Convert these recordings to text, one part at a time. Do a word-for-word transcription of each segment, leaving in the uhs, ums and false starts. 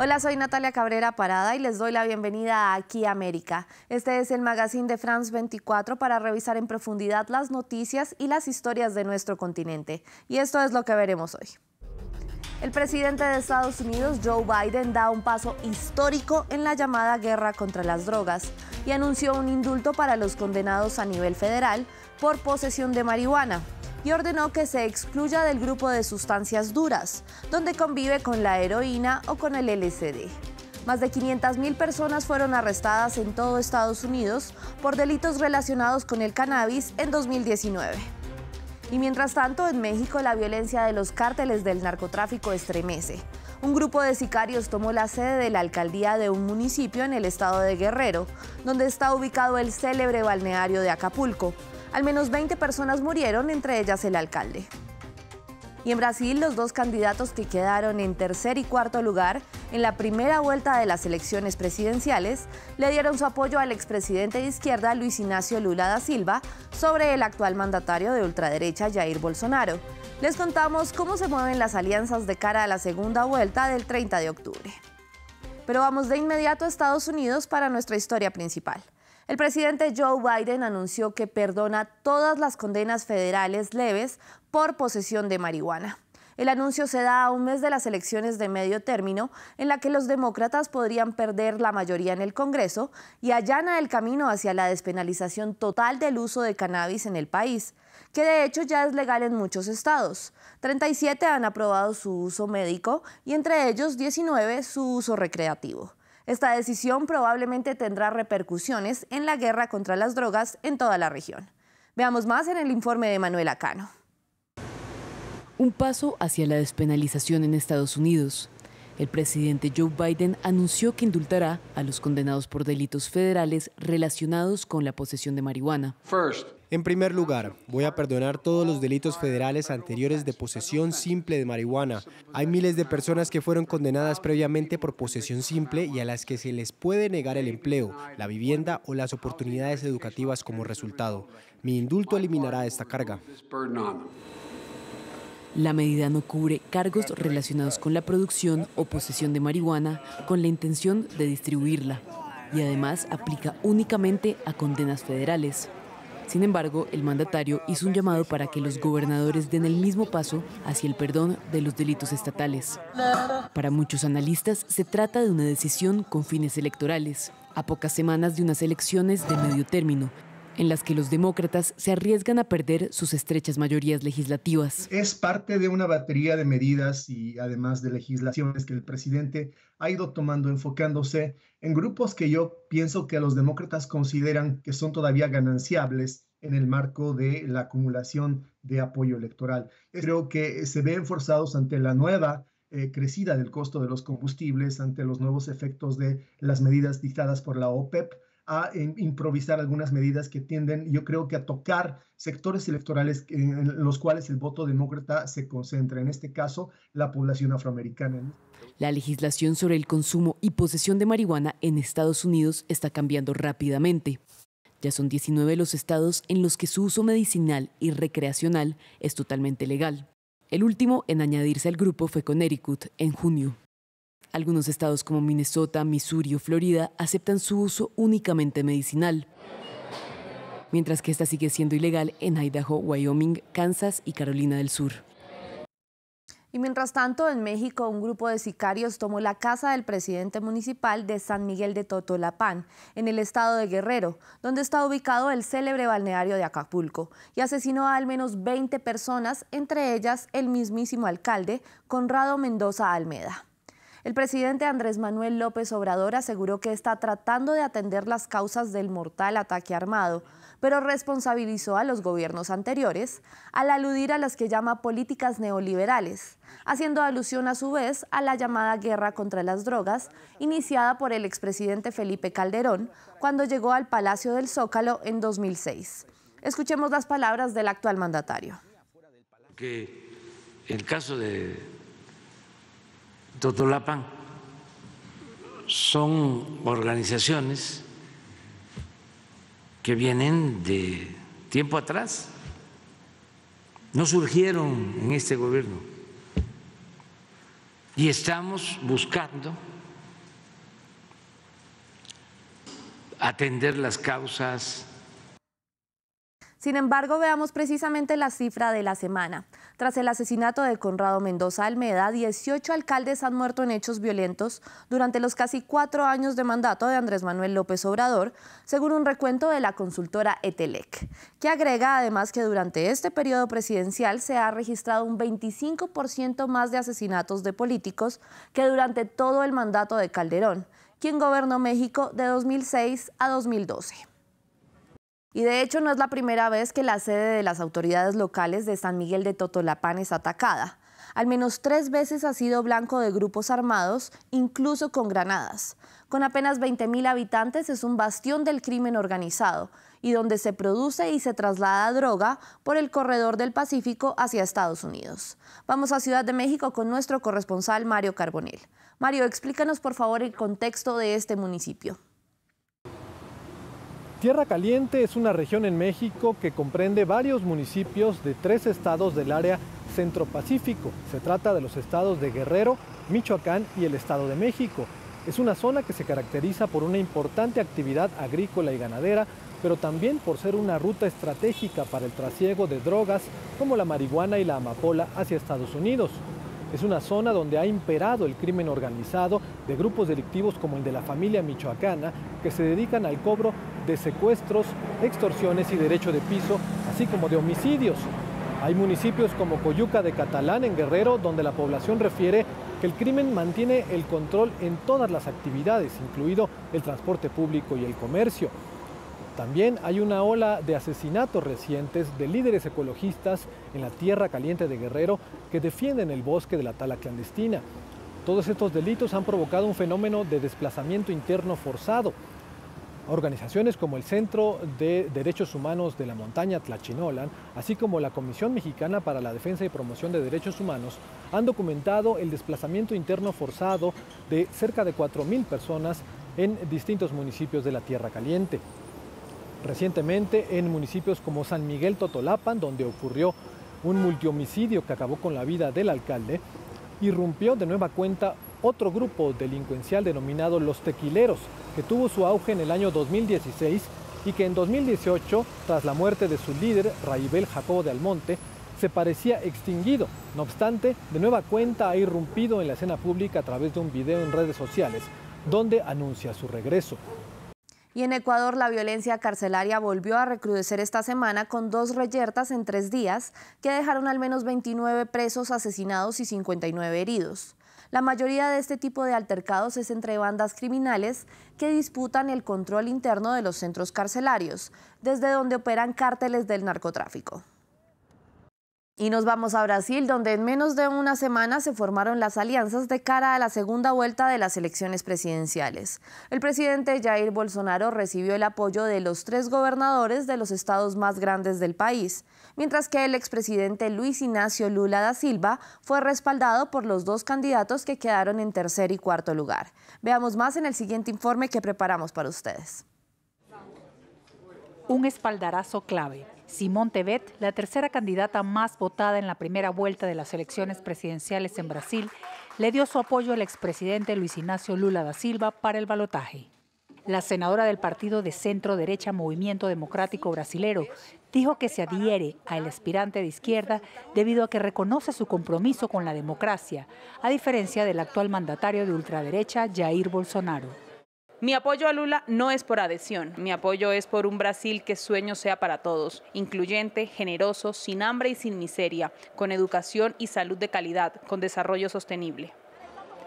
Hola, soy Natalia Cabrera Parada y les doy la bienvenida a Aquí América. Este es el magazine de France veinticuatro para revisar en profundidad las noticias y las historias de nuestro continente. Y esto es lo que veremos hoy. El presidente de Estados Unidos, Joe Biden, da un paso histórico en la llamada guerra contra las drogas y anunció un indulto para los condenados a nivel federal por posesión de marihuana. Y ordenó que se excluya del grupo de sustancias duras, donde convive con la heroína o con el L S D. Más de quinientas mil personas fueron arrestadas en todo Estados Unidos por delitos relacionados con el cannabis en dos mil diecinueve. Y mientras tanto, en México la violencia de los cárteles del narcotráfico estremece. Un grupo de sicarios tomó la sede de la alcaldía de un municipio en el estado de Guerrero, donde está ubicado el célebre balneario de Acapulco. Al menos veinte personas murieron, entre ellas el alcalde. Y en Brasil, los dos candidatos que quedaron en tercer y cuarto lugar en la primera vuelta de las elecciones presidenciales le dieron su apoyo al expresidente de izquierda Luiz Inácio Lula da Silva sobre el actual mandatario de ultraderecha Jair Bolsonaro. Les contamos cómo se mueven las alianzas de cara a la segunda vuelta del treinta de octubre. Pero vamos de inmediato a Estados Unidos para nuestra historia principal. El presidente Joe Biden anunció que perdona todas las condenas federales leves por posesión de marihuana. El anuncio se da a un mes de las elecciones de medio término, en la que los demócratas podrían perder la mayoría en el Congreso y allana el camino hacia la despenalización total del uso de cannabis en el país, que de hecho ya es legal en muchos estados. treinta y siete han aprobado su uso médico y entre ellos diecinueve su uso recreativo. Esta decisión probablemente tendrá repercusiones en la guerra contra las drogas en toda la región. Veamos más en el informe de Manuel Acano. Un paso hacia la despenalización en Estados Unidos. El presidente Joe Biden anunció que indultará a los condenados por delitos federales relacionados con la posesión de marihuana. First. En primer lugar, voy a perdonar todos los delitos federales anteriores de posesión simple de marihuana. Hay miles de personas que fueron condenadas previamente por posesión simple y a las que se les puede negar el empleo, la vivienda o las oportunidades educativas como resultado. Mi indulto eliminará esta carga. La medida no cubre cargos relacionados con la producción o posesión de marihuana con la intención de distribuirla y además aplica únicamente a condenas federales. Sin embargo, el mandatario hizo un llamado para que los gobernadores den el mismo paso hacia el perdón de los delitos estatales. Para muchos analistas, se trata de una decisión con fines electorales, a pocas semanas de unas elecciones de medio término, en las que los demócratas se arriesgan a perder sus estrechas mayorías legislativas. Es parte de una batería de medidas y además de legislaciones que el presidente ha ido tomando, enfocándose en grupos que yo pienso que los demócratas consideran que son todavía gananciables en el marco de la acumulación de apoyo electoral. Creo que se ven forzados ante la nueva eh, crecida del costo de los combustibles, ante los nuevos efectos de las medidas dictadas por la OPEP, a improvisar algunas medidas que tienden, yo creo que a tocar sectores electorales en los cuales el voto demócrata se concentra, en este caso la población afroamericana. La legislación sobre el consumo y posesión de marihuana en Estados Unidos está cambiando rápidamente. Ya son diecinueve los estados en los que su uso medicinal y recreacional es totalmente legal. El último en añadirse al grupo fue Connecticut en junio. Algunos estados como Minnesota, Missouri o Florida aceptan su uso únicamente medicinal, mientras que esta sigue siendo ilegal en Idaho, Wyoming, Kansas y Carolina del Sur. Y mientras tanto, en México, un grupo de sicarios tomó la casa del presidente municipal de San Miguel de Totolapán, en el estado de Guerrero, donde está ubicado el célebre balneario de Acapulco, y asesinó a al menos veinte personas, entre ellas el mismísimo alcalde, Conrado Mendoza Almeida. El presidente Andrés Manuel López Obrador aseguró que está tratando de atender las causas del mortal ataque armado, pero responsabilizó a los gobiernos anteriores al aludir a las que llama políticas neoliberales, haciendo alusión a su vez a la llamada guerra contra las drogas iniciada por el expresidente Felipe Calderón cuando llegó al Palacio del Zócalo en dos mil seis. Escuchemos las palabras del actual mandatario. Que el caso de Totolapán son organizaciones que vienen de tiempo atrás, no surgieron en este gobierno y estamos buscando atender las causas. Sin embargo, veamos precisamente la cifra de la semana. Tras el asesinato de Conrado Mendoza Almeida, dieciocho alcaldes han muerto en hechos violentos durante los casi cuatro años de mandato de Andrés Manuel López Obrador, según un recuento de la consultora Etelec, que agrega además que durante este periodo presidencial se ha registrado un veinticinco por ciento más de asesinatos de políticos que durante todo el mandato de Calderón, quien gobernó México de dos mil seis a dos mil doce. Y de hecho no es la primera vez que la sede de las autoridades locales de San Miguel de Totolapán es atacada. Al menos tres veces ha sido blanco de grupos armados, incluso con granadas. Con apenas veinte mil habitantes es un bastión del crimen organizado y donde se produce y se traslada droga por el corredor del Pacífico hacia Estados Unidos. Vamos a Ciudad de México con nuestro corresponsal Mario Carbonell. Mario, explícanos por favor el contexto de este municipio. Tierra Caliente es una región en México que comprende varios municipios de tres estados del área centro-pacífico. Se trata de los estados de Guerrero, Michoacán y el Estado de México. Es una zona que se caracteriza por una importante actividad agrícola y ganadera, pero también por ser una ruta estratégica para el trasiego de drogas como la marihuana y la amapola hacia Estados Unidos. Es una zona donde ha imperado el crimen organizado de grupos delictivos como el de la Familia Michoacana, que se dedican al cobro de secuestros, extorsiones y derecho de piso, así como de homicidios. Hay municipios como Coyuca de Catalán, en Guerrero, donde la población refiere que el crimen mantiene el control en todas las actividades, incluido el transporte público y el comercio. También hay una ola de asesinatos recientes de líderes ecologistas en la Tierra Caliente de Guerrero que defienden el bosque de la tala clandestina. Todos estos delitos han provocado un fenómeno de desplazamiento interno forzado. Organizaciones como el Centro de Derechos Humanos de la Montaña Tlachinolan, así como la Comisión Mexicana para la Defensa y Promoción de Derechos Humanos, han documentado el desplazamiento interno forzado de cerca de cuatro mil personas en distintos municipios de la Tierra Caliente. Recientemente, en municipios como San Miguel Totolapán, donde ocurrió un multihomicidio que acabó con la vida del alcalde, irrumpió de nueva cuenta otro grupo delincuencial denominado Los Tequileros, que tuvo su auge en el año dos mil dieciséis y que en dos mil dieciocho, tras la muerte de su líder, Raibel Jacobo de Almonte, se parecía extinguido. No obstante, de nueva cuenta ha irrumpido en la escena pública a través de un video en redes sociales, donde anuncia su regreso. Y en Ecuador la violencia carcelaria volvió a recrudecer esta semana con dos reyertas en tres días que dejaron al menos veintinueve presos asesinados y cincuenta y nueve heridos. La mayoría de este tipo de altercados es entre bandas criminales que disputan el control interno de los centros carcelarios, desde donde operan cárteles del narcotráfico. Y nos vamos a Brasil, donde en menos de una semana se formaron las alianzas de cara a la segunda vuelta de las elecciones presidenciales. El presidente Jair Bolsonaro recibió el apoyo de los tres gobernadores de los estados más grandes del país, mientras que el expresidente Luiz Inácio Lula da Silva fue respaldado por los dos candidatos que quedaron en tercer y cuarto lugar. Veamos más en el siguiente informe que preparamos para ustedes. Un espaldarazo clave. Simone Tebet, la tercera candidata más votada en la primera vuelta de las elecciones presidenciales en Brasil, le dio su apoyo al expresidente Luiz Inácio Lula da Silva para el balotaje. La senadora del partido de centro-derecha Movimiento Democrático Brasilero dijo que se adhiere al aspirante de izquierda debido a que reconoce su compromiso con la democracia, a diferencia del actual mandatario de ultraderecha Jair Bolsonaro. Mi apoyo a Lula no es por adhesión, mi apoyo es por un Brasil que sueño sea para todos, incluyente, generoso, sin hambre y sin miseria, con educación y salud de calidad, con desarrollo sostenible.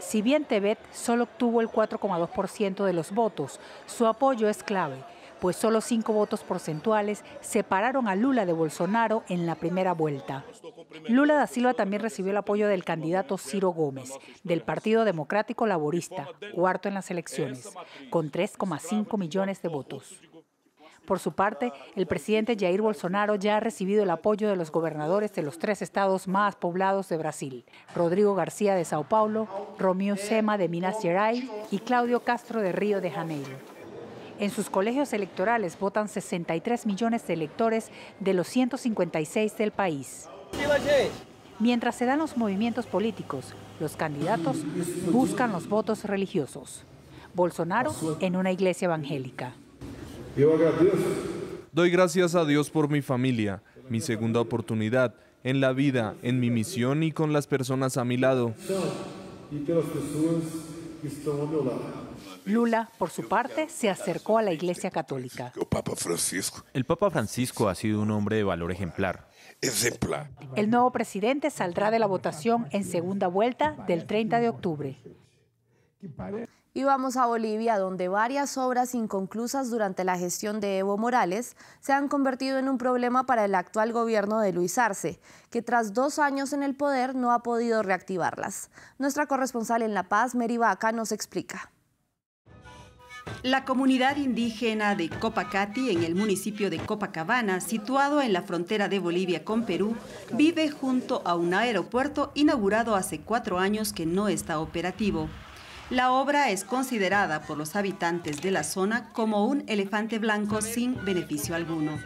Si bien Tebet solo obtuvo el cuatro coma dos por ciento de los votos, su apoyo es clave, pues solo cinco votos porcentuales separaron a Lula de Bolsonaro en la primera vuelta. Lula da Silva también recibió el apoyo del candidato Ciro Gómez, del Partido Democrático Laborista, cuarto en las elecciones, con tres coma cinco millones de votos. Por su parte, el presidente Jair Bolsonaro ya ha recibido el apoyo de los gobernadores de los tres estados más poblados de Brasil, Rodrigo García de Sao Paulo, Romeu Zema de Minas Gerais y Cláudio Castro de Río de Janeiro. En sus colegios electorales votan sesenta y tres millones de electores de los ciento cincuenta y seis del país. Mientras se dan los movimientos políticos, los candidatos buscan los votos religiosos. Bolsonaro en una iglesia evangélica. Yo agradezco. Doy gracias a Dios por mi familia, mi segunda oportunidad, en la vida, en mi misión y con las personas a mi lado. Lula, por su parte, se acercó a la Iglesia Católica. El Papa Francisco ha sido un hombre de valor ejemplar. El nuevo presidente saldrá de la votación en segunda vuelta del treinta de octubre. Y vamos a Bolivia, donde varias obras inconclusas durante la gestión de Evo Morales se han convertido en un problema para el actual gobierno de Luis Arce, que tras dos años en el poder no ha podido reactivarlas. Nuestra corresponsal en La Paz, Mary Vaca, nos explica. La comunidad indígena de Copacati, en el municipio de Copacabana, situado en la frontera de Bolivia con Perú, vive junto a un aeropuerto inaugurado hace cuatro años que no está operativo. La obra es considerada por los habitantes de la zona como un elefante blanco sin beneficio alguno.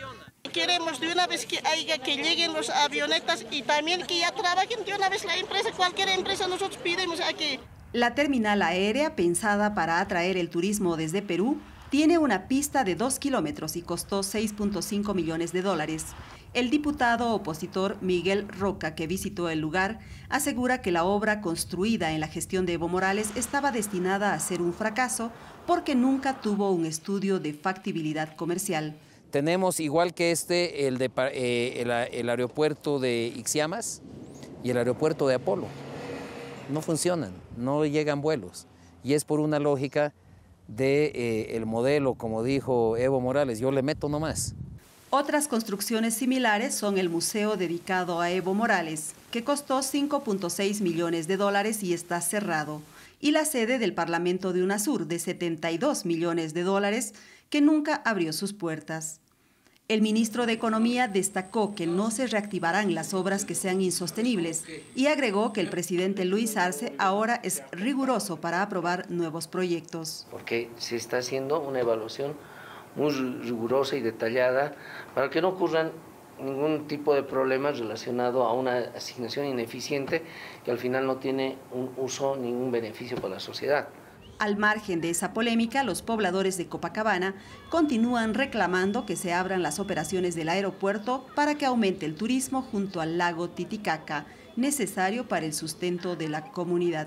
Queremos de una vez que haya, que lleguen los avionetas y también que ya trabajen de una vez la empresa, cualquier empresa nosotros pidemos aquí. La terminal aérea, pensada para atraer el turismo desde Perú, tiene una pista de dos kilómetros y costó seis punto cinco millones de dólares. El diputado opositor Miguel Roca, que visitó el lugar, asegura que la obra construida en la gestión de Evo Morales estaba destinada a ser un fracaso porque nunca tuvo un estudio de factibilidad comercial. Tenemos, igual que este, el, de, eh, el, el aeropuerto de Ixiamas y el aeropuerto de Apolo. No funcionan, no llegan vuelos, y es por una lógica de, eh, el modelo, como dijo Evo Morales, yo le meto nomás. Otras construcciones similares son el museo dedicado a Evo Morales, que costó cinco punto seis millones de dólares y está cerrado, y la sede del Parlamento de UNASUR de setenta y dos millones de dólares, que nunca abrió sus puertas. El ministro de Economía destacó que no se reactivarán las obras que sean insostenibles y agregó que el presidente Luis Arce ahora es riguroso para aprobar nuevos proyectos. Porque se está haciendo una evaluación muy rigurosa y detallada para que no ocurran ningún tipo de problemas relacionado a una asignación ineficiente que al final no tiene un uso, ningún beneficio para la sociedad. Al margen de esa polémica, los pobladores de Copacabana continúan reclamando que se abran las operaciones del aeropuerto para que aumente el turismo junto al lago Titicaca, necesario para el sustento de la comunidad.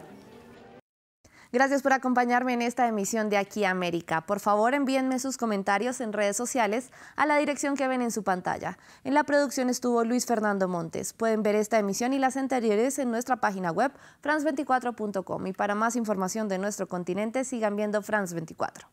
Gracias por acompañarme en esta emisión de Aquí América. Por favor, envíenme sus comentarios en redes sociales a la dirección que ven en su pantalla. En la producción estuvo Luis Fernando Montes. Pueden ver esta emisión y las anteriores en nuestra página web france veinticuatro punto com. Y para más información de nuestro continente, sigan viendo France veinticuatro.